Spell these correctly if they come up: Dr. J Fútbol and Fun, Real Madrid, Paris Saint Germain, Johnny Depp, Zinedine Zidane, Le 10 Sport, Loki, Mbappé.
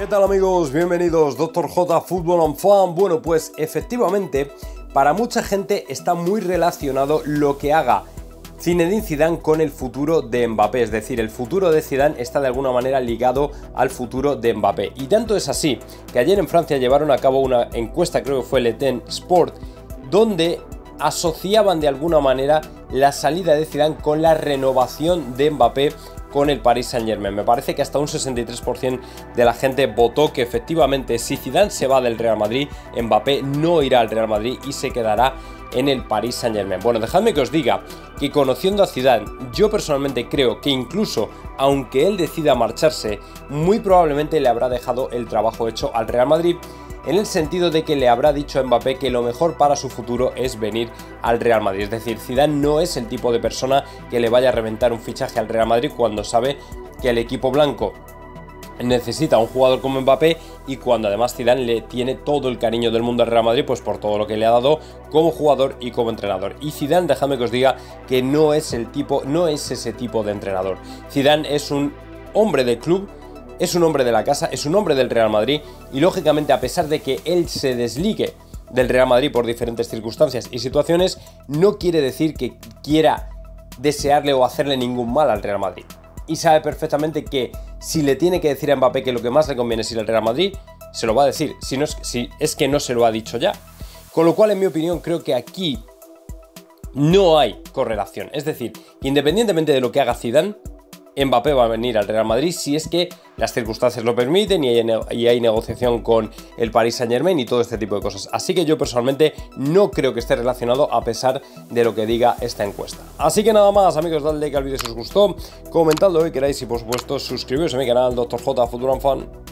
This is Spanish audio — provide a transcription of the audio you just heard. ¿Qué tal, amigos? Bienvenidos, Dr. J Fútbol and Fun. Bueno, pues efectivamente, para mucha gente está muy relacionado lo que haga Zinedine Zidane con el futuro de Mbappé, es decir, el futuro de Zidane está de alguna manera ligado al futuro de Mbappé. Y tanto es así que ayer en Francia llevaron a cabo una encuesta, creo que fue Le 10 Sport, donde asociaban de alguna manera la salida de Zidane con la renovación de Mbappé con el Paris Saint Germain. Me parece que hasta un 63% de la gente votó que efectivamente si Zidane se va del Real Madrid, Mbappé no irá al Real Madrid y se quedará en el Paris Saint Germain. Bueno, dejadme que os diga que conociendo a Zidane, yo personalmente creo que incluso aunque él decida marcharse, muy probablemente le habrá dejado el trabajo hecho al Real Madrid, en el sentido de que le habrá dicho a Mbappé que lo mejor para su futuro es venir al Real Madrid. Es decir, Zidane no es el tipo de persona que le vaya a reventar un fichaje al Real Madrid cuando sabe que el equipo blanco necesita a un jugador como Mbappé y cuando además Zidane le tiene todo el cariño del mundo al Real Madrid, pues por todo lo que le ha dado como jugador y como entrenador. Y Zidane, déjame que os diga que no es ese tipo de entrenador. Zidane es un hombre de club, es un hombre de la casa, es un hombre del Real Madrid y lógicamente, a pesar de que él se desligue del Real Madrid por diferentes circunstancias y situaciones, no quiere decir que quiera desearle o hacerle ningún mal al Real Madrid. Y sabe perfectamente que si le tiene que decir a Mbappé que lo que más le conviene es ir al Real Madrid, se lo va a decir, si es que no se lo ha dicho ya. Con lo cual, en mi opinión, creo que aquí no hay correlación. Es decir, independientemente de lo que haga Zidane, Mbappé va a venir al Real Madrid si es que las circunstancias lo permiten y hay negociación con el Paris Saint Germain y todo este tipo de cosas. Así que yo personalmente no creo que esté relacionado, a pesar de lo que diga esta encuesta. Así que nada más, amigos, dadle like al vídeo si os gustó, comentadlo y queráis y por supuesto suscribiros a mi canal Dr. J Fútbol and Fun.